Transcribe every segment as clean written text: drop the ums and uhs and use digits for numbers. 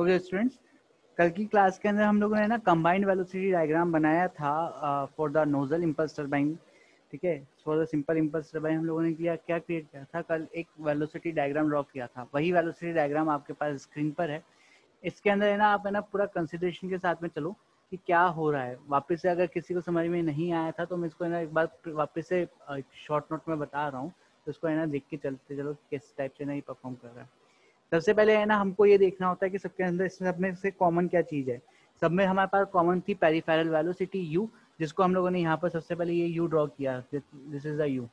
Okay students, कल की class के अंदर हम लोगों ने ना कंबाइंड वेलोसिटी डायग्राम बनाया था for the nozzle impulse turbine. ठीक है, for the simple impulse turbine हम लोगों ने क्या क्रिएट किया था, कल एक वेलोसिटी डायग्राम ड्रॉ किया था। वही वेलोसिटी डायग्राम आपके पास स्क्रीन पर है। इसके अंदर है ना आप है ना पूरा कंसिडरेशन के साथ में चलो कि क्या हो रहा है। वापस से अगर किसी को समझ में नहीं आया था तो मैं इसको है ना एक बार वापस से शॉर्ट नोट में बता रहा हूँ, तो इसको है ना देख के चलते चलो किस टाइप से ना ये परफॉर्म कर रहा है। सबसे पहले है ना हमको ये देखना होता है कि सबके अंदर सब में से कॉमन क्या चीज़ है। सब में हमारे पास कॉमन थी पेरिफेरल वेलोसिटी यू, जिसको हम लोगों ने यहाँ पर सबसे पहले ये यू ड्रॉ किया। दिस इज द यू,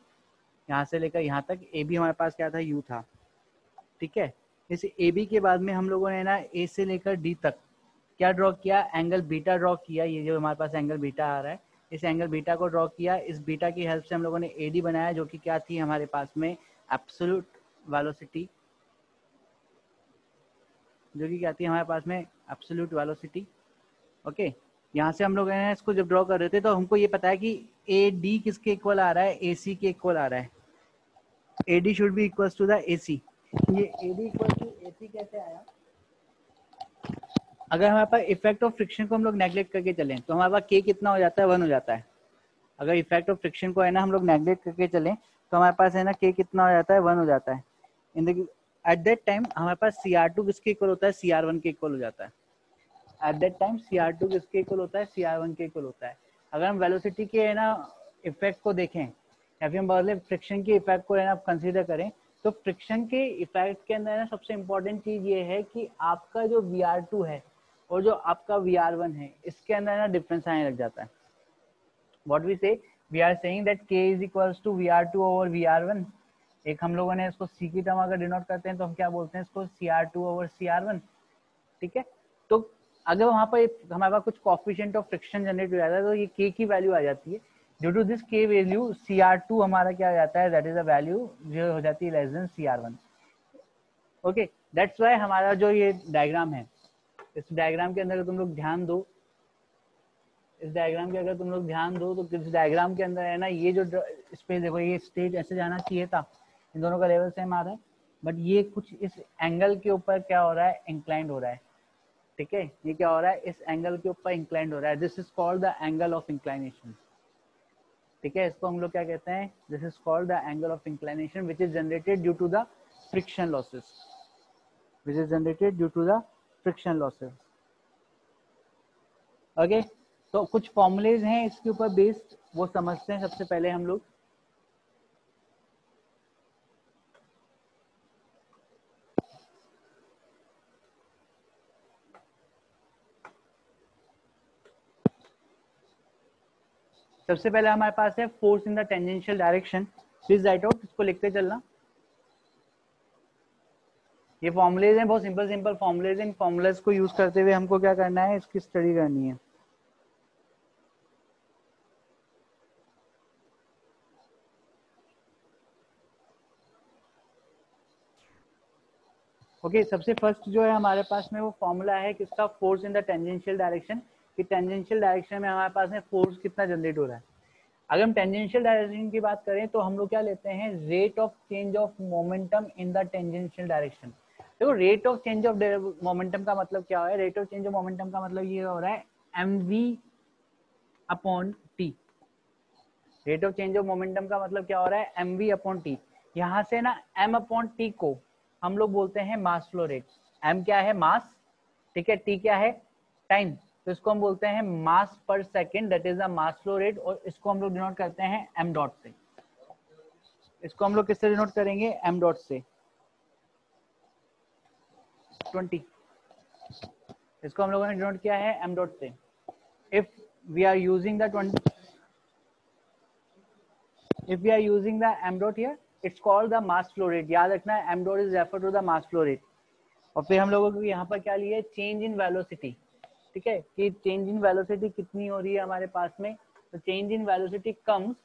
यहाँ से लेकर यहाँ तक ए बी हमारे पास क्या था, यू था। ठीक है, इस ए बी के बाद में हम लोगों ने ना ए से लेकर डी तक क्या ड्रॉ किया, एंगल बीटा ड्रॉ किया। ये जो हमारे पास एंगल बीटा आ रहा है, इस एंगल बीटा को ड्रॉ किया। इस बीटा की हेल्प से हम लोगों ने ए डी बनाया, जो कि क्या थी हमारे पास में एब्सोल्यूट वेलोसिटी, जो कि क्या थी हमारे पास में एब्सोल्यूट वेलोसिटी। ओके, यहाँ से हम लोग हैं इसको जब ड्रॉ कर रहे थे तो हमको ये पता है कि ए डी किसके इक्वल आ रहा है, ए सी के इक्वल आ रहा है। A D should be equal to the A C. ये A D equal to A C कैसे आया? अगर हमारे पास इफेक्ट ऑफ फ्रिक्शन को हम लोग नेगलेक्ट करके चलें तो हमारे पास के कितना हो जाता है, 1 हो जाता है। अगर इफेक्ट ऑफ फ्रिक्शन को है ना हम लोग नेगलेक्ट करके चलें तो हमारे पास है ना के कितना हो जाता है, 1 हो जाता है। एट दैट टाइम हमारे पास CR2 किसके इक्वल होता है, CR1 के इक्वल हो जाता है। एट दैट टाइम CR2 किसके इक्वल होता है, CR1 के इक्वल होता है। अगर हम वेलोसिटी के है ना इफेक्ट को देखें या फिर हम बोले फ्रिक्शन के इफेक्ट को है ना आप कंसीडर करें, तो फ्रिक्शन के इफेक्ट के अंदर ना सबसे इम्पोर्टेंट चीज़ ये है कि आपका जो VR2 है और जो आपका VR1 है, इसके अंदर ना डिफरेंस आने लग जाता है। What we say we are saying that K is equals to VR2 over VR1। एक हम लोगों ने इसको सी की टर्म अगर डिनोट करते हैं तो हम क्या बोलते हैं इसको, CR2 ओवर CR1। ठीक है, तो अगर वहाँ पर हमारे पास कुछ कोफिशिएंट ऑफ फ्रिक्शन जनरेट हो जाता है तो ये के की वैल्यू आ जाती है। Due to this K value CR2 हमारा क्या हो जाता है, दैट इज अ वैल्यू जो हो जाती है less than CR1। Okay, that's why हमारा जो ये डायग्राम है, इस डायग्राम के अंदर अगर तुम लोग ध्यान दो, इस डायग्राम के अगर तुम लोग ध्यान दो तो इस डायग्राम के अंदर है ना ये जो इस पर देखो ये स्टेज ऐसे जाना चाहिए था, इन दोनों का लेवल सेम आ रहा है, बट ये कुछ इस एंगल के ऊपर क्या हो रहा है, इंक्लाइंड हो रहा है। ठीक है, ये क्या हो रहा है, इस एंगल के ऊपर इंक्लाइंड हो रहा है। This is called the angle of inclination. ठीक है, इसको हम लोग क्या कहते हैं, this is called the angle of inclination which is generated due to the friction losses, which is generated due to the friction losses. Okay, तो कुछ फॉर्मूलेज हैं इसके ऊपर बेस्ड, वो समझते हैं सबसे पहले हम लोग। सबसे पहले हमारे पास है force in the tangential direction. Please write out, इसको लिखते चलना। ये फॉर्मुलेज हैं, बहुत सिंपल सिंपल फॉर्मुलेज। इन फॉर्मुलेज को यूज करते हुए हमको क्या करना है, इसकी स्टडी करनी है। ओके, सबसे फर्स्ट जो है हमारे पास में वो फॉर्मूला है किसका, force in the tangential direction. कि टेंजेंशियल डायरेक्शन में हमारे पास में फोर्स कितना जनरेट हो रहा है। अगर हम टेंजेंशियल डायरेक्शन की बात करें तो हम लोग क्या लेते हैं, rate of change of momentum in the tangential direction. देखो, rate of change of momentum का मतलब क्या है, rate of change of momentum का मतलब ये हो रहा है mv/t। Rate of change of momentum का मतलब क्या हो रहा है, mv/t। यहाँ से ना m/t को हम लोग बोलते हैं मास फ्लो रेट। m क्या है, मास। ठीक है, t क्या है, टाइम। तो इसको हम बोलते हैं mass per second, that is the mass flow rate. और इसको हम लोग डिनोट करते हैं m.। से इसको हम लोग किससे डिनोट करेंगे, m.। से 20 इसको हम लोगों ने डिनोट किया है m.। So if we are using the m.। Here it's called the mass flow rate. याद रखना, m.। Is refer to the mass flow rate. और फिर हम लोगों को यहाँ पर क्या लिए, चेंज इन वेलोसिटी। ठीक है, कि चेंज इन वेलोसिटी कितनी हो रही है हमारे पास में, तो change in velocity comes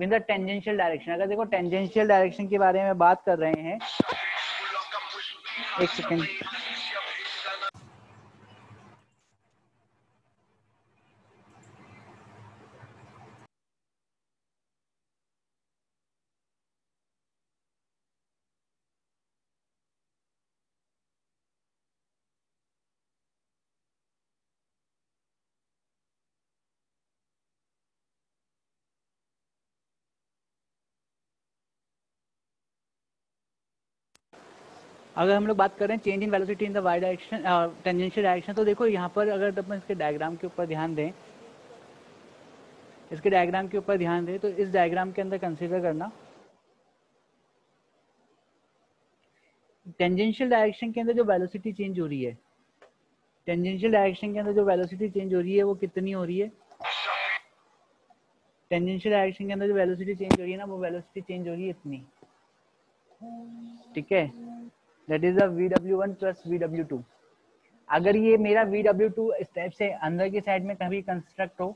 with the tangential direction. अगर देखो टेंजेंशियल डायरेक्शन के बारे में बात कर रहे हैं, एक सेकेंड, अगर हम लोग बात करें change in velocity in the Y direction tangential direction, तो देखो यहाँ पर अगर अपन इसके डायग्राम के ऊपर ध्यान दें, इसके डायग्राम के ऊपर ध्यान दें तो इस डायग्राम के अंदर कंसीडर करना टेंजेंशियल डायरेक्शन के अंदर जो वेलोसिटी चेंज हो रही है, टेंजेंशियल डायरेक्शन के अंदर जो वेलोसिटी चेंज हो रही है वो कितनी हो रही है, टेंजेंशियल डायरेक्शन के अंदर जो वेलोसिटी चेंज हो रही है ना वो वेलोसिटी चेंज हो रही है इतनी, ठीक है, that is VW1 plus VW2। अगर ये मेरा VW2 इस टाइप से अंदर की साइड में कभी कंस्ट्रक्ट हो,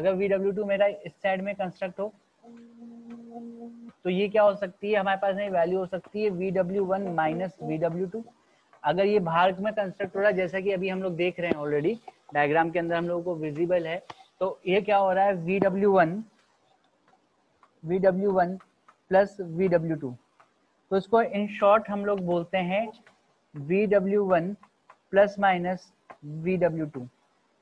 अगर VW2 मेरा इस साइड में कंस्ट्रक्ट हो तो ये क्या हो सकती है हमारे पास में वैल्यू हो सकती है VW1 माइनस VW2। अगर ये भार्ग में कंस्ट्रक्ट हो रहा है जैसा कि अभी हम लोग देख रहे हैं ऑलरेडी डायग्राम के अंदर हम लोगों को विजिबल है, तो ये क्या हो रहा है VW1 प्लस VW2, तो इसको इन शॉर्ट हम लोग बोलते हैं VW1 प्लस माइनस VW2।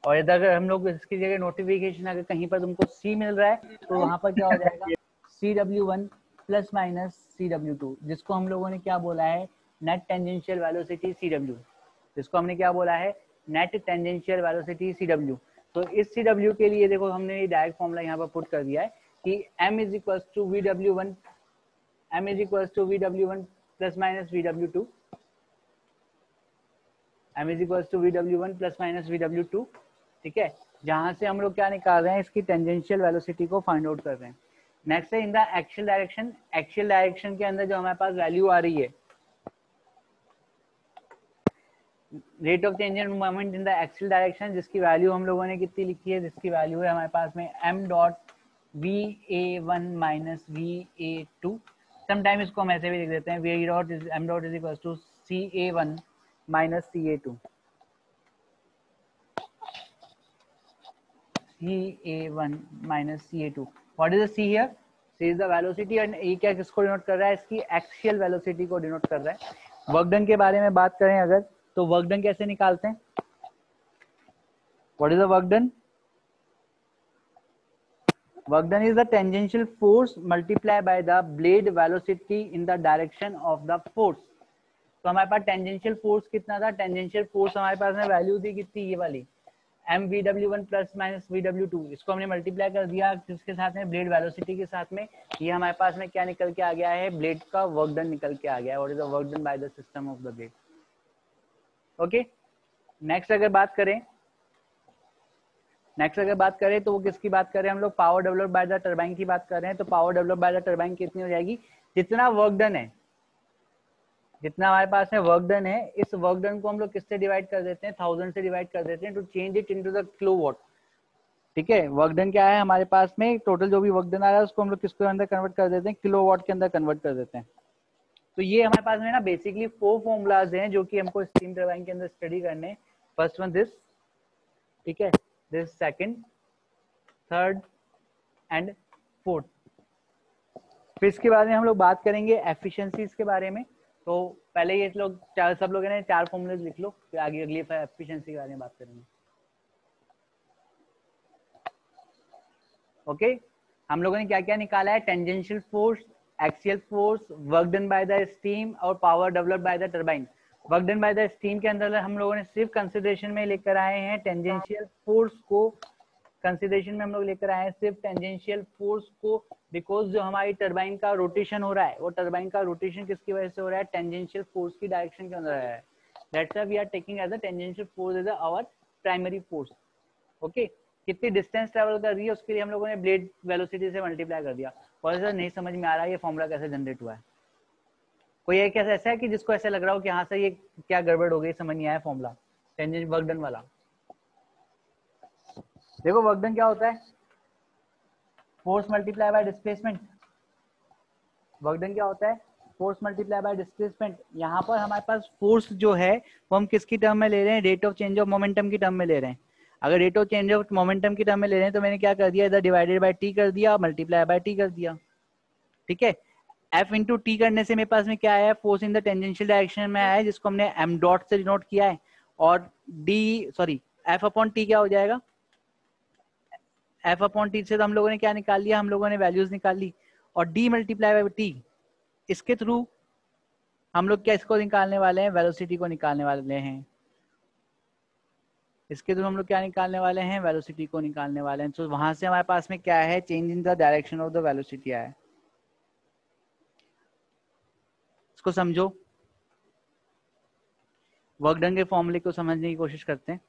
और अगर हम लोग इसकी जगह नोटिफिकेशन अगर कहीं पर तुमको C मिल रहा है तो वहां पर क्या हो जाएगा CW1 प्लस माइनस CW2, जिसको हम लोगों ने क्या बोला है नेट टेंजेंशियल वेलोसिटी CW, जिसको हमने क्या बोला है नेट टेंजेंशियल वेलोसिटी CW। तो इस CW के लिए देखो हमने डायरेक्ट फॉर्मूला यहाँ पर पुट कर दिया है कि M is equals to VW1 plus minus VW2, M is equals to VW1 plus minus VW2, ठीक है, जहां से हम लोग क्या निकाल रहे हैं इसकी टेंजेंशियल वेलोसिटी को फाइंड आउट कर रहे हैं। नेक्स्ट है in the actual direction, actual direction के अंदर जो हमारे पास वैल्यू आ रही है rate of change in moment in the actual direction, जिसकी वैल्यू हम लोगों ने कितनी लिखी है, जिसकी वैल्यू है हमारे पास में m dot va1 minus va2। Sometime इसको हम ऐसे भी लिख देते हैं m dot is equal to ca1 minus ca2, ca1 minus ca2। What is the c here, c is the velocity and ये क्या किसको डिनोट कर रहा है, इसकी एक्सियल वेलोसिटी को डिनोट कर रहा है। वर्क डन के बारे में बात करें अगर तो वर्क डन कैसे निकालते हैं, what is the work done, work done is the tangential force multiply by the blade velocity in the direction of the force. तो हमारे पास टेंजेंशियल फोर्स कितना था, टेंजेंशियल फोर्स हमारे पास में वैल्यू थी कितनी, ये वाली mvw1 प्लस माइनस vw2, इसको हमने मल्टीप्लाई कर दिया जिसके साथ में ब्लेड वेलोसिटी के साथ में, ये हमारे पास में क्या निकल के आ गया है ब्लेड का वर्क डन निकल के आ गया है, what is the work done by the system of the blade. Okay, next अगर बात करें तो वो किसकी बात करें हम लोग, power developed by the turbine की बात कर रहे हैं। तो power developed by the turbine कितनी हो जाएगी, जितना वर्क डन है, जितना हमारे पास में वर्क डन है, इस वर्क डन को हम लोग किससे डिवाइड कर देते हैं, 1000 से डिवाइड कर देते हैं to change it into the kilowatt, ठीक है। वर्क डन क्या है हमारे पास में, टोटल जो भी वर्क डन आ रहा है उसको हम लोग किसके अंदर कन्वर्ट कर देते हैं, किलोवाट के अंदर कन्वर्ट कर देते हैं। तो ये हमारे पास में ना बेसिकली 4 फॉर्मूलाज हैं जो कि हमको स्टीम टरबाइन के अंदर स्टडी करने, फर्स्ट वन दिस, ठीक है, this second, third and fourth. फिर इसके बारे में हम लोग बात करेंगे एफिशिएंसीज के बारे में, तो पहले ये लोग सब लोग है ना 4 फॉर्मूलाज लिख लो, फिर आगे अगली एफिशिएंसी के बारे में बात करेंगे। ओके, हम लोगों ने क्या क्या निकाला है, tangential force, axial force, work done by the steam और power developed by the turbine. Work done by the steam के अंदर हम लोगों ने सिर्फ कंसीडरेशन में लेकर आए हैं टेंजेंशियल फोर्स को, कंसीडरेशन में हम लोग लेकर आए हैं सिर्फ टेंजेंशियल फोर्स को, बिकॉज जो हमारी टर्बाइन का रोटेशन हो रहा है वो टर्बाइन का रोटेशन किसकी वजह से हो रहा है, टेंजेंशियल फोर्स की डायरेक्शन के अंदर है, that's why we are taking as a tangential force as our primary force. Okay, कितनी डिस्टेंस ट्रेवल कर रही है उसके लिए हम लोगों ने ब्लेड वेलोसिटी से मल्टीप्लाई कर दिया। सर नहीं समझ में आ रहा है ये फॉर्मूला कैसे जनरेट हुआ है, कोई एक ऐसा है कि जिसको ऐसा लग रहा हो कि हाँ सर ये क्या गड़बड़ हो गई, समझ नहीं आया फॉर्मूला टेंजेंशियल वर्क डन वाला। देखो वर्क डन क्या होता है, force multiply by displacement, work done क्या होता है फोर्स मल्टीप्लाई बाय डिस्प्लेसमेंट। यहाँ पर हमारे पास फोर्स जो है वो हम किसकी टर्म में ले रहे हैं, rate of change of momentum की टर्म में ले रहे हैं। अगर rate of change of momentum की टर्म में ले रहे हैं तो मैंने क्या कर दिया, इधर डिवाइडेड बाय टी कर दिया, मल्टीप्लाई बाय टी कर दिया, ठीक है। एफ इंटू टी करने से मेरे पास में क्या आया, force in the tangential direction में आया है, जिसको हमने एम डॉट से डिनोट किया है, और एफ अपॉन टी क्या हो जाएगा, एफ अपॉन टी से तो हम लोगों ने क्या निकाल लिया, हम लोगों ने वैल्यूज निकाल ली, और डी मल्टीप्लाई बाय टी, इसके थ्रू हम लोग क्या इसको निकालने वाले हैं, वेलोसिटी को निकालने वाले हैं। इसके थ्रू हम लोग क्या निकालने वाले हैं, वेलोसिटी को निकालने वाले हैं। तो वहां से हमारे पास में क्या है, change in the direction of the velocity आया है। इसको समझो, वर्क डन के फॉर्मूले को समझने की कोशिश करते हैं।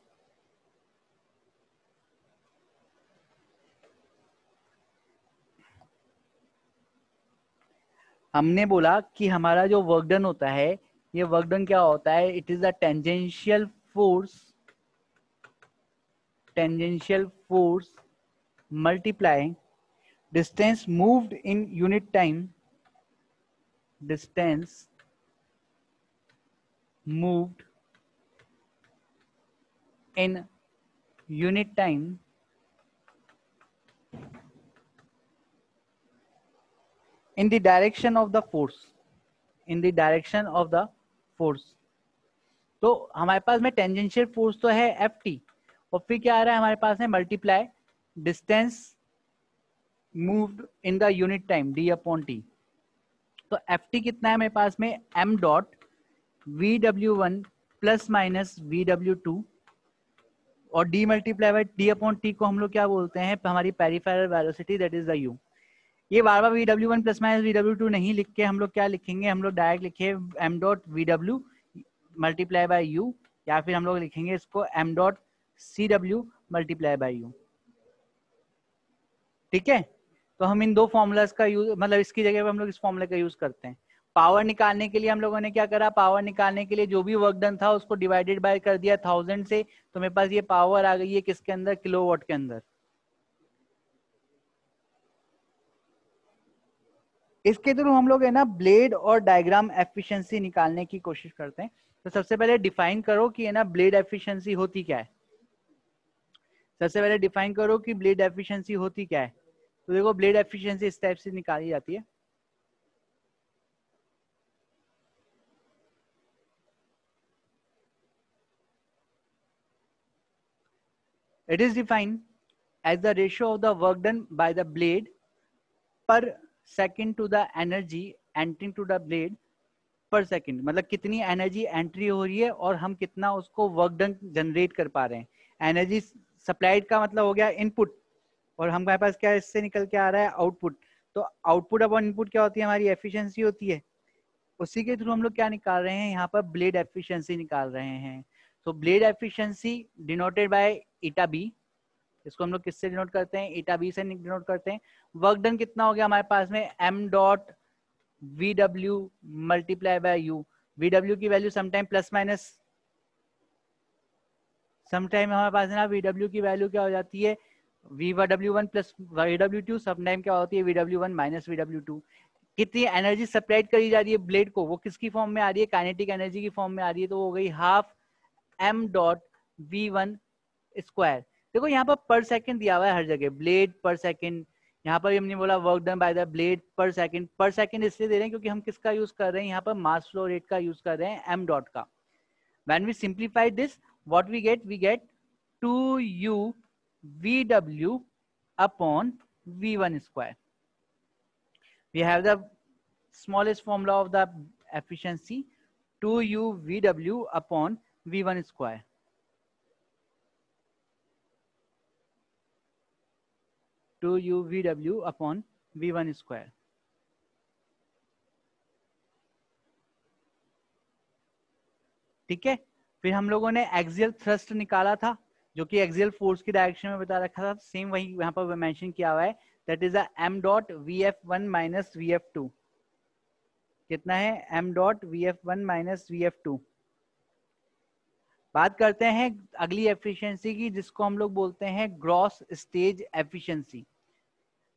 हमने बोला कि हमारा जो वर्क डन होता है, ये वर्क डन क्या होता है, it is the tangential force multiplying distance moved in unit time, distance moved in unit time in the direction of the force, in the direction of the force। तो हमारे पास में टेंजेंशियल फोर्स तो है ft, और फिर क्या आ रहा है हमारे पास में multiply distance moved in the unit time d/t। तो ft कितना है मेरे पास में, m dot vw1 plus minus vw2 और d मल्टीप्लाई बाय d/t को हम लोग क्या बोलते हैं, हमारी peripheral velocity, that is the u। ये बार बार vw1 प्लस माइनस vw2 नहीं लिख के हम लोग क्या लिखेंगे, हम लोग डायरेक्ट लिखे m dot vw multiply by U, या फिर हम लोग लिखेंगे इसको m dot cw multiply by U. ठीक है, तो हम इन दो फॉर्मूलाज का यूज, मतलब इसकी जगह पे हम लोग इस फॉर्मूले का यूज करते हैं। पावर निकालने के लिए हम लोगों ने क्या करा, पावर निकालने के लिए जो भी वर्क डन था उसको डिवाइडेड बाय कर दिया 1000 से, तो मेरे पास ये पावर आ गई है किसके अंदर, किलोवाट के अंदर। इसके थ्रू हम लोग है ना ब्लेड और डायग्राम एफिशिएंसी निकालने की कोशिश करते हैं। तो सबसे पहले डिफाइन करो कि है ना ब्लेड एफिशिएंसी होती क्या है। सबसे पहले डिफाइन करो कि ब्लेड एफिशिएंसी होती क्या है। तो देखो ब्लेड एफिशिएंसी इस टाइप से निकाली जाती है। It is defined as the ratio of the work done by the blade per second to the energy entering to the blade per second, मतलब कितनी एनर्जी एंट्री हो रही है और हम कितना उसको वर्क डन जनरेट कर पा रहे हैं। एनर्जी सप्लाइड का मतलब हो गया इनपुट, और हमारे पास क्या इससे निकल के आ रहा है आउटपुट। तो आउटपुट अपॉन इनपुट क्या होती है, हमारी एफिशिएंसी होती है। उसी के थ्रू हम लोग क्या निकाल रहे हैं, यहाँ पर ब्लेड एफिशिएंसी निकाल रहे हैं। तो blade efficiency denoted by eta B, इसको हम लोग किससे डिनोट करते हैं, ईटा बी से डिनोट करते हैं। वर्क डन कितना हो गया हमारे पास में, m dot vw multiply by u। vw की value sometime plus minus, sometime हमारे पास ना vw की वैल्यू क्या हो जाती है, vw1 प्लस vw2, समटाइम क्या होती है vw1 माइनस vw2। कितनी एनर्जी सप्लाइड करी जा रही है ब्लेड को, वो किसकी फॉर्म में आ रही है, काइनेटिक एनर्जी की फॉर्म में आ रही है। तो हो गई half m dot v1 square. देखो यहाँ पर सेकंड दिया हुआ है हर जगह, ब्लेड पर सेकंड। यहाँ पर हमने बोला work done by the blade per second. Per second इसलिए दे रहे हैं क्योंकि हम किसका यूज कर रहे हैं, यहाँ पर मास फ्लो रेट का यूज कर रहे हैं, m डॉट का। When we simplify this what we get 2u vw upon v1 square. We have the smallest formula of the efficiency 2u vw upon v1 square. Two U V W upon V one square. ठीक है, फिर हम लोगों ने axial thrust निकाला था जो कि एक्सियल फोर्स की डायरेक्शन में बता रखा था, सेम वही यहाँ पर मेंशन किया हुआ है, that is m dot vf1 minus vf2। कितना है, m dot vf1 minus vf2। बात करते हैं अगली एफिशिएंसी की, जिसको हम लोग बोलते हैं ग्रॉस स्टेज एफिशिएंसी।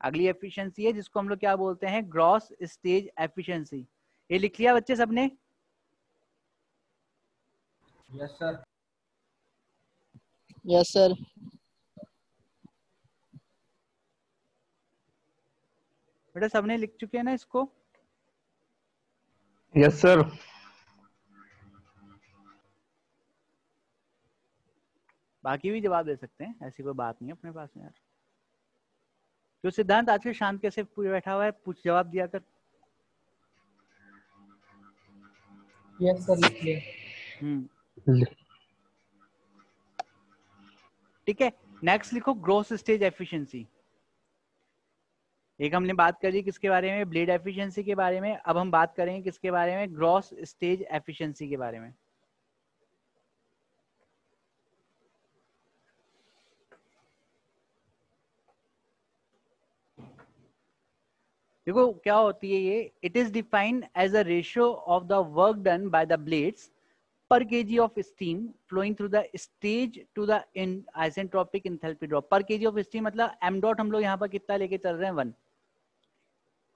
अगली एफिशिएंसी है जिसको हम लोग क्या बोलते हैं, ग्रॉस स्टेज एफिशिएंसी। ये लिख लिया बच्चे सबने? Yes sir. Yes sir. बेटा सबने लिख चुके हैं ना इसको? Yes sir. बाकी भी जवाब दे सकते हैं, ऐसी कोई बात नहीं है अपने पास में यार। जो सिद्धांत आज के शांत कैसे पूरे बैठा हुआ है, पूछ जवाब दिया कर। यस सर लिख लिया। ठीक है, नेक्स्ट लिखो ग्रोथ स्टेज एफिशिएंसी। एक हमने बात कर ली किसके बारे में, ब्लेड एफिशिएंसी के बारे में। अब हम बात करेंगे किसके बारे में, ग्रॉस स्टेज एफिशिएंसी के बारे में। देखो क्या होती है ये, it is defined as a ratio of the work done by the blades per kg of steam flowing through the stage to the isentropic enthalpy drop। per kg of steam मतलब m dot हम लोग यहाँ पर कितना लेके चल रहे हैं, 1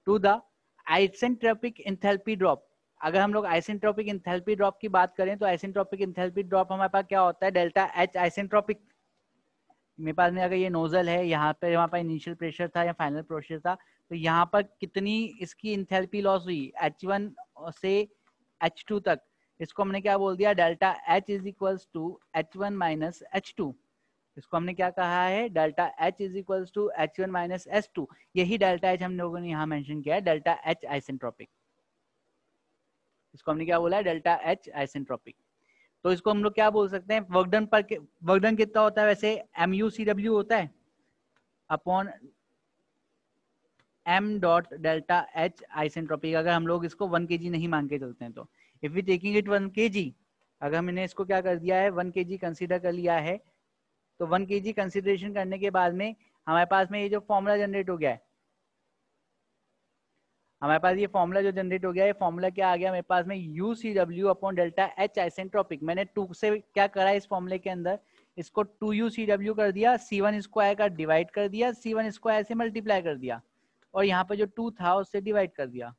to the isentropic enthalpy drop। अगर हम लोग isentropic enthalpy drop की बात करें तो isentropic enthalpy drop हमारे पास क्या होता है, डेल्टा h isentropic। मेरे पास में अगर ये नोजल है, यहाँ पर हमारे पास इनिशियल प्रेशर था या फाइनल प्रेशर था, तो यहाँ पर कितनी इसकी इंथेल्पी लॉस हुई h1 से h2 तक, इसको हमने क्या बोल दिया, delta H is equals to H1 minus H2। इसको हमने क्या कहा है, delta H is equals to H1 minus H2। यही डेल्टा H हम लोगों ने यहाँ मेंशन किया है, डेल्टा H आइसेंट्रोपिक। इसको हमने क्या बोला है, डेल्टा H आइसेंट्रोपिक। तो इसको हम लोग क्या बोल सकते हैं, वर्कडन पर, वर्कडन कितना होता है वैसे, MUCW होता है upon M dot delta H isentropic. अगर हम लोग इसको 1 kg नहीं मान के चलते हैं तो If we taking it 1 kg, अगर हमने इसको क्या कर दिया है, 1 kg कंसीडर कर लिया है, तो 1 kg कंसीडरेशन करने के बाद में हमारे पास में ये जो फॉर्मूला जनरेट हो गया है, हमारे पास ये फॉर्मूला जो जनरेट हो गया है, फॉर्मूला क्या आ गया मेरे पास में, UCW upon delta H isentropic. मैंने 2 से क्या करा इस फॉर्मूले के अंदर, इसको 2UCW कर दिया, C1 स्क्वायर का डिवाइड कर दिया, C1 स्क्वायर से मल्टीप्लाई कर दिया, और यहाँ पे जो 2 था उससे डिवाइड कर दिया।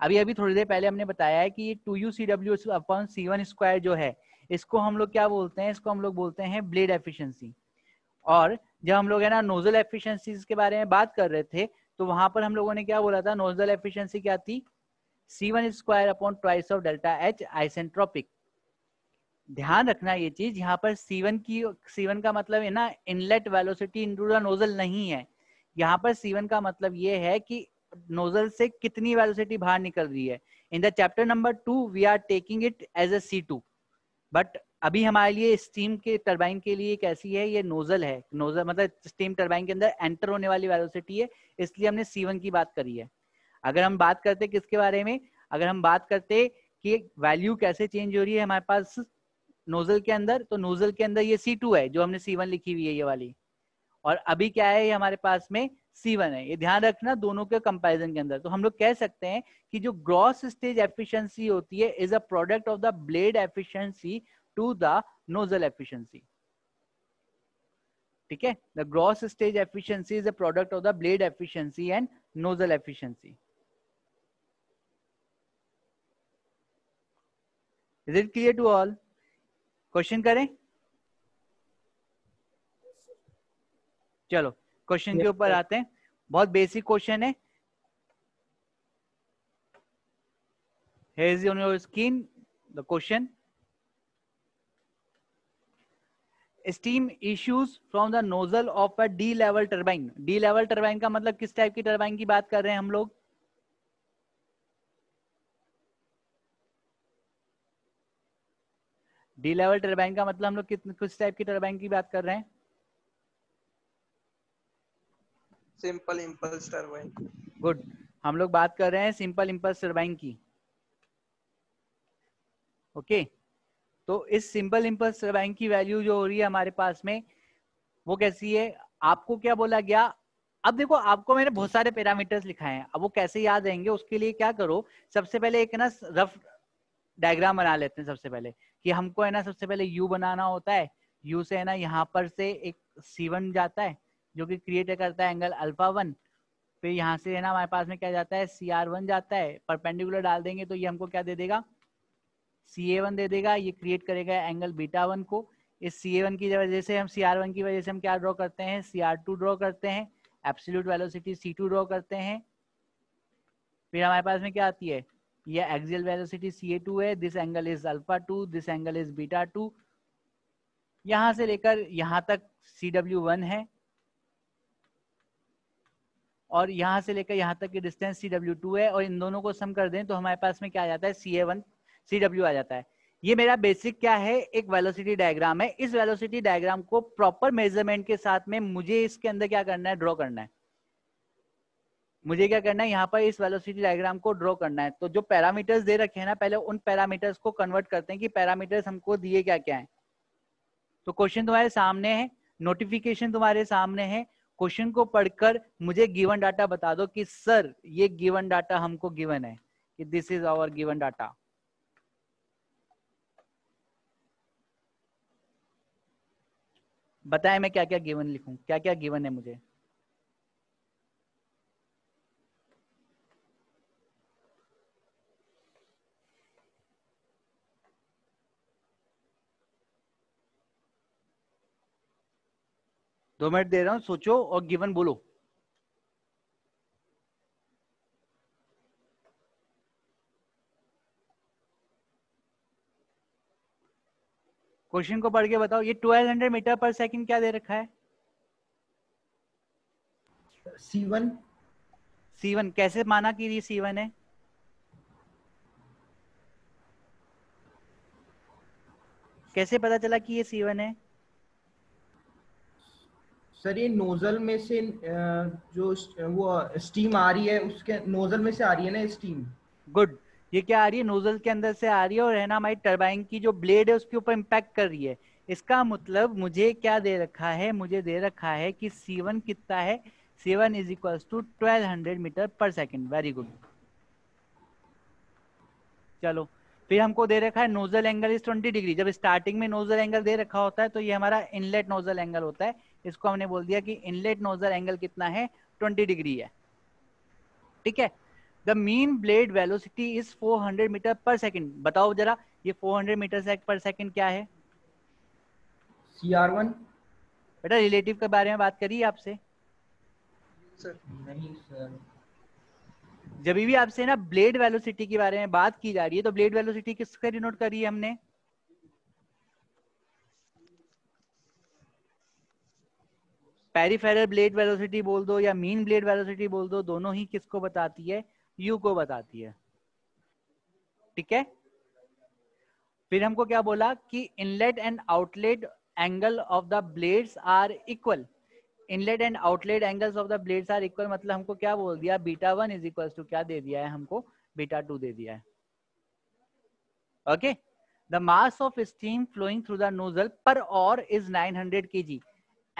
अभी अभी थोड़ी देर पहले हमने बताया है कि 2UCW अपॉन C1 स्क्वायर जो है, इसको हम लोग क्या बोलते हैं, इसको हम लोग बोलते हैं ब्लेड एफिशिएंसी। और जब हम लोग है ना नोजल एफिशिएंसीज के बारे में बात कर रहे थे, तो वहां पर हम लोगों ने क्या बोला था, नोजल एफिशिएंसी क्या थी, C1 square upon twice of delta H isentropic. ध्यान रखना ये चीज, यहाँ पर C1 का मतलब है ना inlet velocity into the nozzle नहीं है, यहाँ पर C1 का मतलब ये है कि नोजल से कितनी वेलोसिटी बाहर निकल रही है। In the chapter number 2 we are taking it as a C2, but अभी हमारे लिए स्टीम के टरबाइन के लिए कैसी है, ये नोजल है, नोजल मतलब स्टीम टरबाइन के अंदर एंटर होने वाली वेलोसिटी है, इसलिए हमने C1 की बात करी है। अगर हम बात करते किसके बारे में, अगर हम बात करते कि वैल्यू कैसे चेंज हो रही है हमारे पास नोजल के अंदर, तो नोजल के अंदर ये C2 है जो हमने C1 लिखी हुई है ये वाली, और अभी क्या है ये हमारे पास में C1 है। ये ध्यान रखना दोनों के कंपैरिजन के अंदर। तो हम लोग कह सकते हैं कि जो ग्रॉस स्टेज एफिशिएंसी होती है is a product of the blade efficiency to the nozzle efficiency. ठीक है, the gross stage efficiency is a product of the blade efficiency and nozzle efficiency. Is it clear to all? Question करें? चलो question के ऊपर आते हैं। बहुत basic question है। Here is on your screen the question. Steam issues from the nozzle of a D-level turbine. D-level turbine का मतलब किस टाइप की टर्बाइन की बात कर रहे हैं हम लोग? D-level टर्बाइन का मतलब हम लोग किस टाइप की टर्बाइन की बात कर रहे हैं? Simple impulse turbine. गुड, हम लोग बात कर रहे हैं सिंपल इंपल्स टरबाइन की। ओके तो इस सिंपल इंपल्स टरबाइन की वैल्यू जो हो रही है हमारे पास में वो कैसी है, आपको क्या बोला गया। अब देखो आपको मैंने बहुत सारे पैरामीटर्स लिखाए हैं, अब वो कैसे याद रहेंगे उसके लिए क्या करो, सबसे पहले एक ना रफ डायग्राम बना लेते हैं। सबसे पहले कि हमको है ना सबसे पहले U बनाना होता है। U से है ना यहाँ पर से एक C1 जाता है जो कि क्रिएट करता है एंगल α1। फिर यहाँ से है ना हमारे पास में क्या जाता है, CR1 जाता है। परपेंडिकुलर डाल देंगे तो ये हमको क्या दे देगा, CA1 दे देगा। ये क्रिएट करेगा एंगल β1 को। इस CA1 की वजह से हम CR1 की वजह से हम क्या ड्रॉ करते हैं, CR2 ड्रॉ करते हैं। एब्सोल्यूट वेलोसिटी C2 ड्रॉ करते हैं। फिर हमारे पास में क्या आती है, ये एक्सियल वेलोसिटी CA2 है। This angle is α2, this angle is β2। यहाँ से लेकर यहाँ तक CW1 है और यहाँ से लेकर यहाँ तक की डिस्टेंस CW2 है और इन दोनों को सम कर दें तो हमारे पास में क्या आ जाता है CA1 CW आ जाता है। ये मेरा बेसिक क्या है, एक वेलोसिटी डायग्राम है। इस वेलोसिटी डायग्राम को प्रॉपर मेजरमेंट के साथ में मुझे इसके अंदर क्या करना है, ड्रॉ करना है। मुझे क्या करना है यहाँ पर इस वेलोसिटी डायग्राम को ड्रॉ करना है। तो जो पैरामीटर्स दे रखे हैं ना, पहले उन पैरामीटर्स को कन्वर्ट करते हैं कि पैरामीटर्स हमको दिए क्या क्या है। तो क्वेश्चन तुम्हारे सामने है, नोटिफिकेशन तुम्हारे सामने है। क्वेश्चन को पढ़कर मुझे गिवन डाटा बता दो कि सर ये गिवन डाटा हमको गिवन है, कि this is our given data. बताएं मैं क्या क्या गिवन लिखूं, क्या क्या गिवन है मुझे। दो मिनट दे रहा हूं, सोचो और गिवन बोलो। क्वेश्चन को पढ़ के बताओ। ये 1200 मीटर पर सेकंड क्या दे रखा है, C1। कैसे माना कि ये C1 है? कैसे पता चला कि ये C1 है? सर ये नोजल में से जो वो स्टीम आ रही है, उसके नोजल में से आ रही है ना स्टीम। गुड। ये क्या आ रही है, नोजल के अंदर से आ रही है और है ना हमारी टरबाइन की जो ब्लेड है उसके ऊपर इम्पैक्ट कर रही है। इसका मतलब मुझे क्या दे रखा है, मुझे दे रखा है कि C1 कितना है, C1 is equal to 1200 metre पर सेकेंड। Very good. चलो फिर हमको दे रखा है नोजल एंगल इज 20 डिग्री। जब स्टार्टिंग में नोजल एंगल दे रखा होता है तो ये हमारा इनलेट नोजल एंगल होता है। इसको हमने बोल दिया कि इनलेट नोजल एंगल कितना है, 20 डिग्री है। ठीक है। The mean blade velocity is 400 metre पर सेकंड। बताओ जरा ये 400 मीटर पर सेकंड क्या है? CR1। बेटा रिलेटिव के बारे में बात करिए आपसे। सर नहीं सर, जब भी आपसे ना ब्लेड वेलोसिटी के बारे में बात की जा रही है तो ब्लेड वेलोसिटी किससे डिनोट करी है हमने? पेरिफेरल ब्लेड वेलोसिटी बोल दो या मीन ब्लेड वेलोसिटी बोल दो, दोनों ही किसको बताती है, यू को बताती है। ठीक है। फिर हमको क्या बोला कि inlet and outlet angle of the blades are equal. Inlet and outlet angles of the blades are equal मतलब हमको क्या बोल दिया, बीटा 1 इज इक्वल टू क्या दे दिया है हमको, बीटा 2 दे दिया है। Okay. The mass of steam flowing through the nozzle per hour is 900 kg।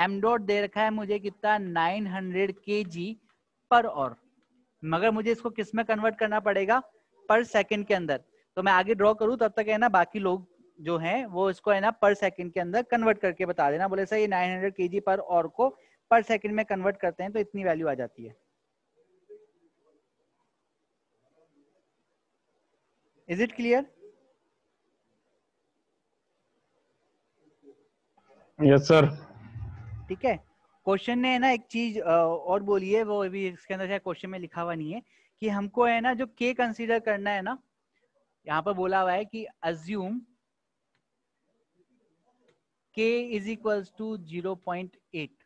M dot दे रखा है मुझे कितना, 900 kg पर और, मगर मुझे इसको किस में कन्वर्ट करना पड़ेगा, पर सेकंड के अंदर। तो मैं आगे ड्रॉ करूँ तब तक है ना बाकी लोग जो हैं वो इसको है ना पर सेकंड के अंदर कन्वर्ट करके बता देना। बोले सर ये 900 kg पर और को पर सेकंड में कन्वर्ट करते हैं तो इतनी वैल्यू आ जाती है। Is it clear? Yes sir. ठीक है। क्वेश्चन ने है ना एक चीज और बोली है, वो भी इसके अंदर क्वेश्चन में लिखा हुआ नहीं है, कि हमको है ना जो k कंसीडर करना है ना, यहाँ पर बोला हुआ है कि assume k is equal to 0.8।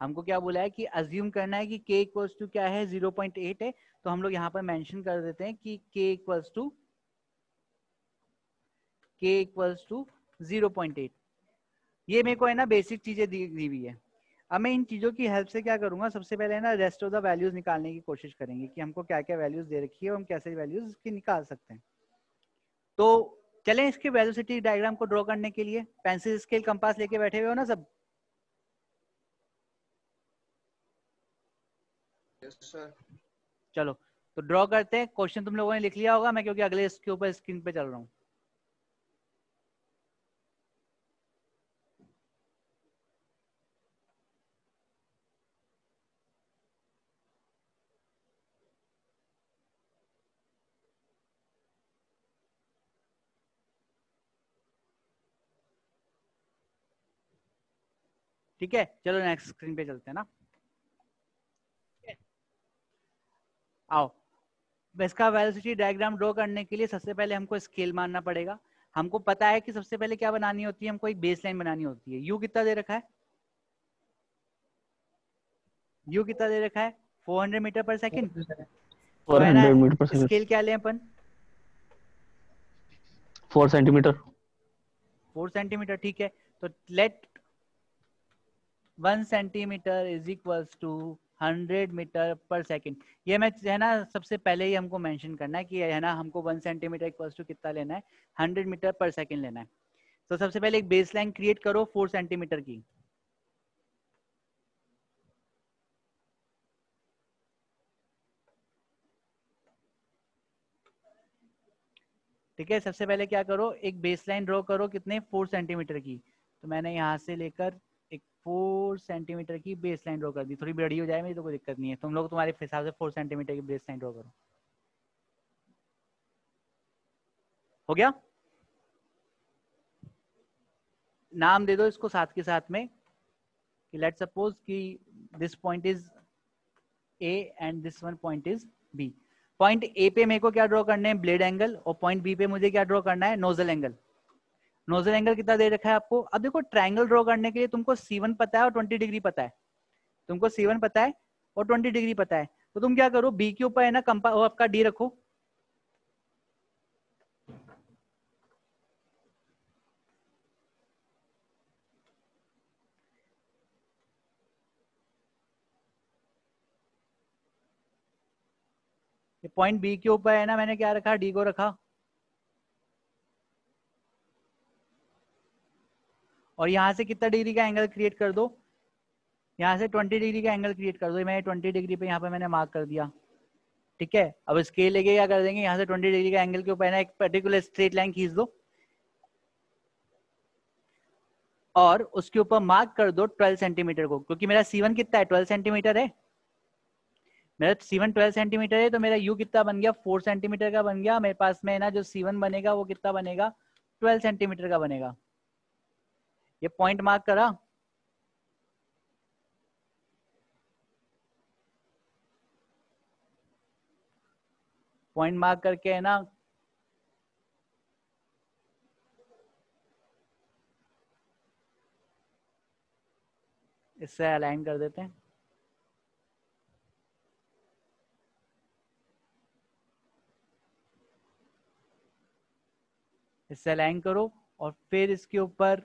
हमको क्या बोला है कि अज्यूम करना है कि k इक्वल टू क्या है, 0.8 है। तो हम लोग यहाँ पर मेंशन कर देते हैं कि k इक्वल टू 0.8। ये मेरे को है ना बेसिक चीजें दी हुई है। अब मैं इन चीजों की हेल्प से क्या करूंगा, सबसे पहले है ना रेस्ट ऑफ द वैल्यूज निकालने की कोशिश करेंगे कि हमको क्या क्या वैल्यूज दे रखी है और हम कैसे वैल्यूज की निकाल सकते हैं। तो चलें इसके वेलोसिटी डायग्राम को ड्रॉ करने के लिए। पेंसिल स्केल कंपास लेके बैठे हुए हो ना सब? Yes sir. चलो तो ड्रॉ करते हैं। क्वेश्चन तुम लोगों ने लिख लिया होगा, मैं क्योंकि अगले इसके ऊपर स्क्रीन पे चल रहा हूँ। ठीक है। चलो नेक्स्ट स्क्रीन पे चलते हैं ना। आओ, इसका वेलोसिटी डायग्राम ड्रॉ करने के लिए सबसे पहले हमको स्केल मानना पड़ेगा। हमको पता है कि सबसे पहले क्या बनानी होती है, हमको एक बेसलाइन बनानी होती है। यू कितना दे रखा है, यू कितना दे रखा है 400 मीटर पर सेकंड। 400 मीटर पर सेकंड स्केल क्या लें अपन 4 सेंटीमीटर 4 सेंटीमीटर ठीक है। तो let 1 centimetre is equals to 100 metre पर सेकंड। ये मैं है ना सबसे पहले ही हमको मेंशन करना है कि है ना हमको 1 सेंटीमीटर इक्वल्स टू कितना लेना है 100 मीटर पर सेकंड लेना है। तो सबसे पहले एक बेसलाइन क्रिएट करो 4 सेंटीमीटर की। ठीक है सबसे पहले क्या करो एक बेसलाइन ड्रॉ करो कितने 4 सेंटीमीटर की। तो मैंने यहाँ से लेकर एक 4 सेंटीमीटर की बेसलाइन ड्रॉ कर दी। थोड़ी बड़ी हो जाए मेरी तो कोई दिक्कत नहीं है। तुम लोग तुम्हारे हिसाब से 4 सेंटीमीटर की बेसलाइन ड्रॉ करो। हो गया। नाम दे दो इसको साथ के साथ में कि लेट्स सपोज कि this point is A and this one point is B. Point A पे मेरे को क्या ड्रॉ करना है ब्लेड एंगल और पॉइंट बी पे मुझे क्या ड्रॉ करना है नोजल एंगल। नोजल एंगल कितना दे रखा है आपको। अब देखो ट्रायंगल ड्रॉ करने के लिए तुमको C1 पता है और 20 डिग्री पता है। तुमको C1 पता है और 20 डिग्री पता है। तो तुम क्या करो बी के ऊपर है ना कंपा वो आपका डी रखो। पॉइंट बी के ऊपर है ना मैंने क्या रखा डी को रखा और यहां से कितना डिग्री का एंगल क्रिएट कर दो यहां से 20 डिग्री का एंगल क्रिएट कर दो। मैंने 20 डिग्री पे यहाँ पे मैंने मार्क कर दिया। ठीक है अब स्केल लेके क्या कर देंगे यहाँ से 20 डिग्री का एंगल के ऊपर है ना एक पर्टिकुलर स्ट्रेट लाइन खींच दो और उसके ऊपर मार्क कर दो 12 सेंटीमीटर को। क्योंकि मेरा C1 कितना है 12 सेंटीमीटर है। मेरा C1 12 सेंटीमीटर है तो मेरा U कितना बन गया 4 सेंटीमीटर का बन गया। मेरे पास में है ना जो C1 बनेगा वो कितना बनेगा 12 सेंटीमीटर का बनेगा। ये पॉइंट मार्क करा पॉइंट मार्क करके है ना इससे अलाइन कर देते हैं। इससे अलाइन करो और फिर इसके ऊपर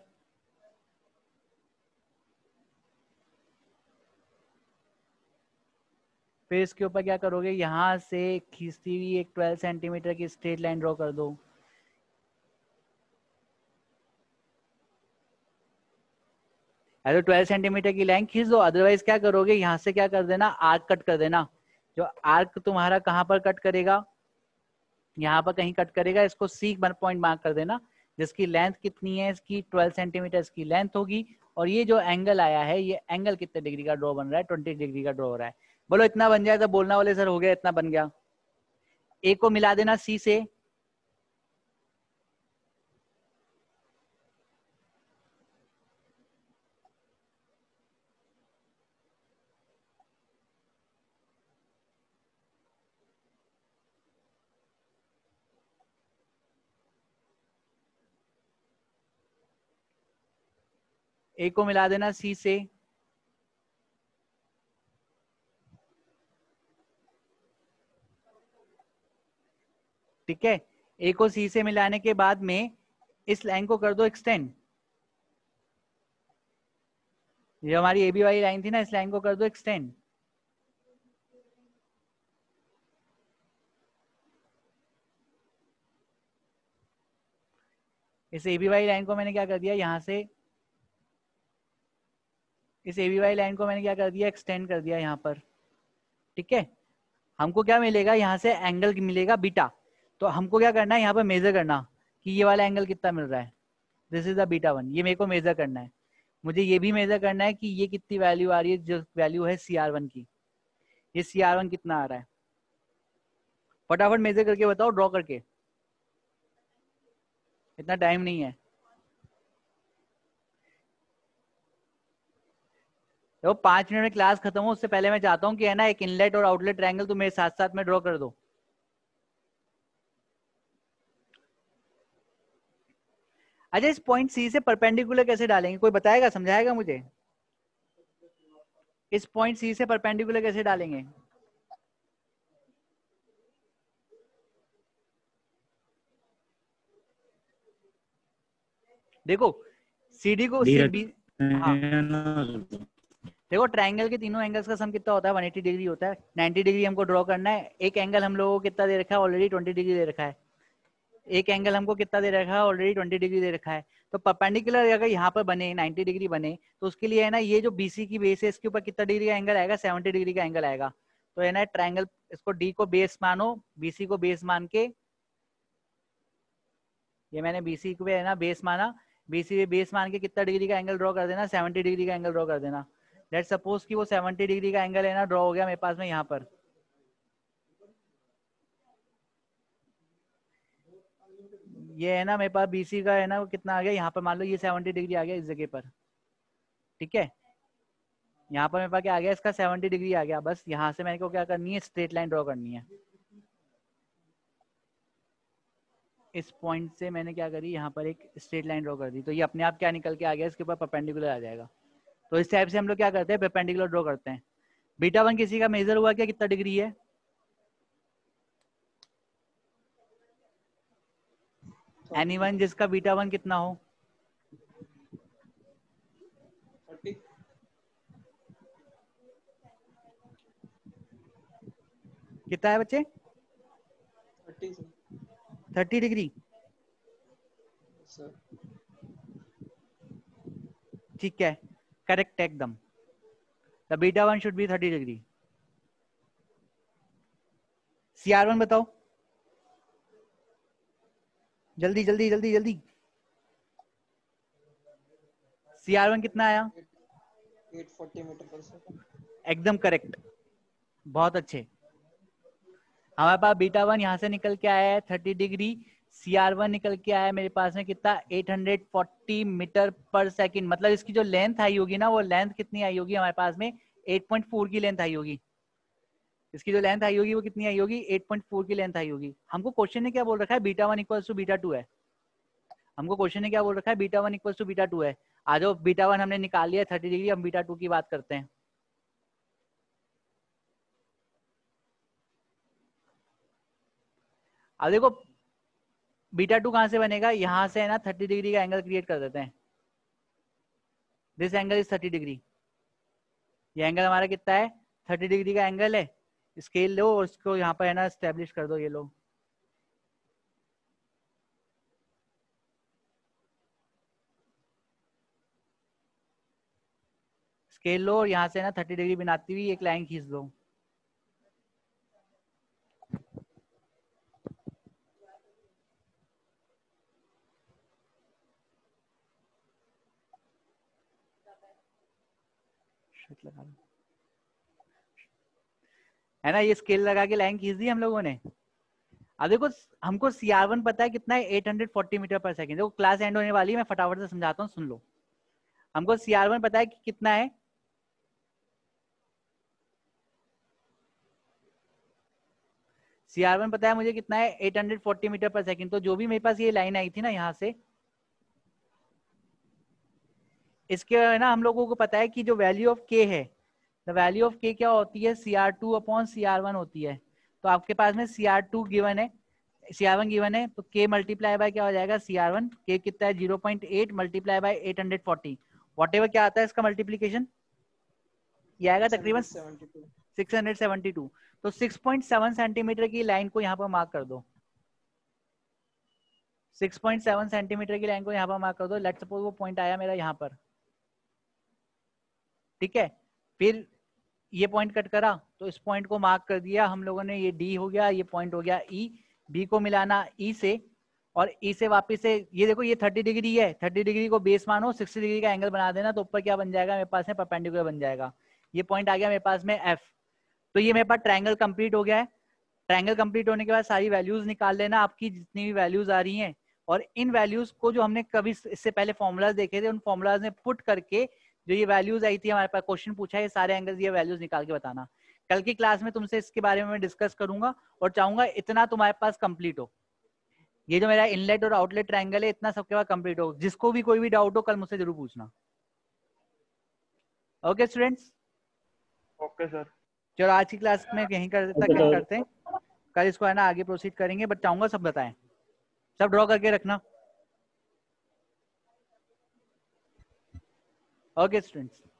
क्या करोगे यहां से खींचती हुई एक 12 सेंटीमीटर की स्ट्रेट लाइन ड्रॉ कर दो। अरे 12 सेंटीमीटर की लाइन खींच दो। अदरवाइज क्या करोगे यहां से क्या कर देना आर्क कट कर देना। जो आर्क तुम्हारा कहां पर कट करेगा यहाँ पर कहीं कट करेगा। इसको C पॉइंट मार्क कर देना जिसकी लेंथ कितनी है इसकी 12 सेंटीमीटर इसकी लेंथ होगी और ये जो एंगल आया है ये एंगल कितने डिग्री का ड्रॉ बन रहा है 20 डिग्री का ड्रॉ हो रहा है। बोलो इतना बन जाए तो बोलना वाले सर हो गया इतना बन गया। A को मिला देना C से A को मिला देना C से ठीक है। A को C से मिलाने के बाद में इस लाइन को कर दो एक्सटेंड। ये हमारी AB वाली लाइन थी ना इस लाइन को कर दो एक्सटेंड। इस AB वाली लाइन को मैंने क्या कर दिया यहां से इस AB वाली लाइन को मैंने क्या कर दिया एक्सटेंड कर दिया यहाँ पर। ठीक है हमको क्या मिलेगा यहाँ से एंगल मिलेगा बीटा। तो हमको क्या करना है यहाँ पर मेजर करना कि ये वाला एंगल कितना मिल रहा है। This is the beta one. ये मेरे को मेजर करना है। मुझे ये भी मेजर करना है कि ये कितनी वैल्यू आ रही है जो वैल्यू है CR1 की। ये CR1 कितना आ रहा है फटाफट मेजर करके बताओ ड्रॉ करके। इतना टाइम नहीं है। तो 5 मिनट में क्लास खत्म हो उससे पहले मैं चाहता हूं कि है ना एक इनलेट और आउटलेट ट्रायंगल तो मेरे साथ साथ में ड्रॉ कर दो। अच्छा इस पॉइंट C से परपेंडिकुलर कैसे डालेंगे कोई बताएगा समझाएगा मुझे। इस पॉइंट सी से परपेंडिकुलर कैसे डालेंगे? देखो सीडी को सीबी, हाँ देखो ट्रायंगल के तीनों एंगल्स का सम कितना होता है? 180 डिग्री होता है। 90 डिग्री हमको ड्रॉ करना है। एक एंगल हम लोगों को कितना दे रखा है? ऑलरेडी 20 डिग्री दे रखा है। एक एंगल हमको कितना दे रखा है? ऑलरेडी 20 डिग्री दे रखा है। तो परपेंडिकुलर अगर यहाँ पर बने 90 डिग्री बने तो उसके लिए है ना ये जो बीसी की बेस है इसके ऊपर कितना डिग्री का एंगल आएगा? 70 डिग्री का एंगल आएगा। तो है ना ट्रायंगल, इसको डी को बेस मानो, बीसी को बेस मान के, ये मैंने बीसी को है ना बेस माना, बीसी पे बेस मान के कितना डिग्री का एंगल ड्रॉ कर देना? 70 डिग्री का एंगल ड्रॉ कर देना। लेट्स सपोज कि वो 70 डिग्री का एंगल है ना ड्रॉ हो गया मेरे पास में यहाँ पर। ये है ना मेरे पास बीसी का है ना वो कितना आ गया यहाँ पर? मान लो ये 70 डिग्री आ गया इस जगह पर, ठीक है। यहाँ पर मेरे पास क्या आ गया? इसका 70 डिग्री आ गया। बस यहाँ से मेरे को क्या करनी है? स्ट्रेट लाइन ड्रॉ करनी है। इस पॉइंट से मैंने क्या करी? यहाँ पर एक स्ट्रेट लाइन ड्रॉ कर दी। तो ये अपने आप क्या निकल के आ गया? इसके ऊपर परपेंडिकुलर आ जाएगा। तो इस टाइप से हम लोग क्या करते हैं? परपेंडिकुलर ड्रॉ करते हैं। बीटा वन किसी का मेजर हुआ क्या? कितना डिग्री है? एनीवन जिसका बीटा वन कितना हो? 40. कितना है बच्चे? 30 डिग्री, ठीक है, करेक्ट एकदम। The beta one should be 30 degree. CR1 बताओ जल्दी जल्दी जल्दी जल्दी। CR1 कितना आया? 840 मीटर पर सेकंड, एकदम करेक्ट, बहुत अच्छे। हमारे पास बीटा वन यहाँ से निकल के आया है 30 डिग्री। CR1 निकल के आया है मेरे पास में कितना? 840 मीटर पर सेकंड। मतलब इसकी जो लेंथ आई होगी ना, वो लेंथ कितनी आई होगी हमारे पास में? 8.4 की लेंथ आई होगी। इसकी जो लेंथ आई होगी वो कितनी आई होगी? 8.4 की लेंथ आई होगी। हमको क्वेश्चन ने क्या बोल रखा है? Beta one equals to beta two है। हमको क्वेश्चन ने क्या बोल रखा है? Beta one equals to beta two है। आज वो बीटा वन हमने निकाल लिया 30 डिग्री, हम बीटा टू की बात करते हैं। अब देखो बीटा टू कहाँ से बनेगा? यहाँ से है ना 30 डिग्री का एंगल क्रिएट कर देते हैं। This angle is 30 degree. ये एंगल हमारा कितना है? 30 डिग्री का एंगल है। स्केल लो और इसको यहाँ पर है ना एस्टेब्लिश कर दो। ये लो, स्केल लो और यहाँ से ना 30 डिग्री बनाती हुई एक लाइन खींच दो। शट लगा दो, है ना। ये स्केल लगा के लाइन खींच दी हम लोगों ने। अब देखो हमको CR1 पता है कितना है? 840 मीटर पर सेकंड। देखो क्लास एंड होने वाली है, मैं फटाफट से समझाता हूँ, सुन लो। हमको CR1 पता है कि कितना है? CR1 पता है मुझे कितना है? 840 मीटर पर सेकंड। तो जो भी मेरे पास ये लाइन आई थी ना यहाँ से, इसके है ना हम लोगों को पता है कि जो वैल्यू ऑफ के है, द वैल्यू ऑफ के क्या होती है? CR2 अपॉन CR1 होती है। तो आपके पास में CR2 गिवन है, CR1 गिवन है, तो K मल्टीप्लाई बाय क्या हो जाएगा? CR1। K कितना है? 0.8 मल्टीप्लाई बाय 840। वॉट एवर क्या आता है इसका मल्टीप्लीकेशन? ये आएगा तकरीबन 672। तो 6.7 सेंटीमीटर की लाइन को यहाँ पर मार्क कर दो। 6.7 सेंटीमीटर की लाइन को यहाँ पर मार्क कर दो। लेट्स सपोज वो पॉइंट आया मेरा यहाँ पर, ठीक है। फिर ये पॉइंट कट करा तो इस पॉइंट को मार्क कर दिया हम लोगों ने। ये डी हो गया, ये पॉइंट हो गया ई। बी को मिलाना ई से, और ई से वापस से ये देखो ये 30 डिग्री है। 30 डिग्री को बेस मानो, 60 डिग्री का एंगल बना देना। तो ऊपर क्या बन जाएगा मेरे पास में? परपेंडिकुलर बन जाएगा। ये पॉइंट आ गया मेरे पास में एफ। तो ये मेरे पास ट्रायंगल कंप्लीट हो गया है। ट्रायंगल कंप्लीट होने के बाद सारी वैल्यूज निकाल लेना आपकी, जितनी भी वैल्यूज आ रही हैं, और इन वैल्यूज को जो हमने कभी इससे पहले फॉर्मूलाज देखे थे उन फॉर्मूलाज में पुट करके जो ये वैल्यूज आई थी हमारे पास, क्वेश्चन पूछा है, ये सारे एंगल्स ये वैल्यूज निकाल के बताना। कल की क्लास में तुमसे इसके बारे में मैं डिस्कस करूंगा और चाहूंगा इतना तुम्हारे पास कंप्लीट हो। ये जो मेरा इनलेट और आउटलेट ट्रायंगल है इतना सबके पास कंप्लीट हो। जिसको भी कोई भी डाउट हो कल मुझसे जरूर पूछना। Okay students. ओके सर, चलो आज की क्लास में यहीं करते हैं, कल इसको है ना आगे प्रोसीड करेंगे। बट चाहूंगा सब बताएं, सब ड्रॉ करके रखना। Okay students.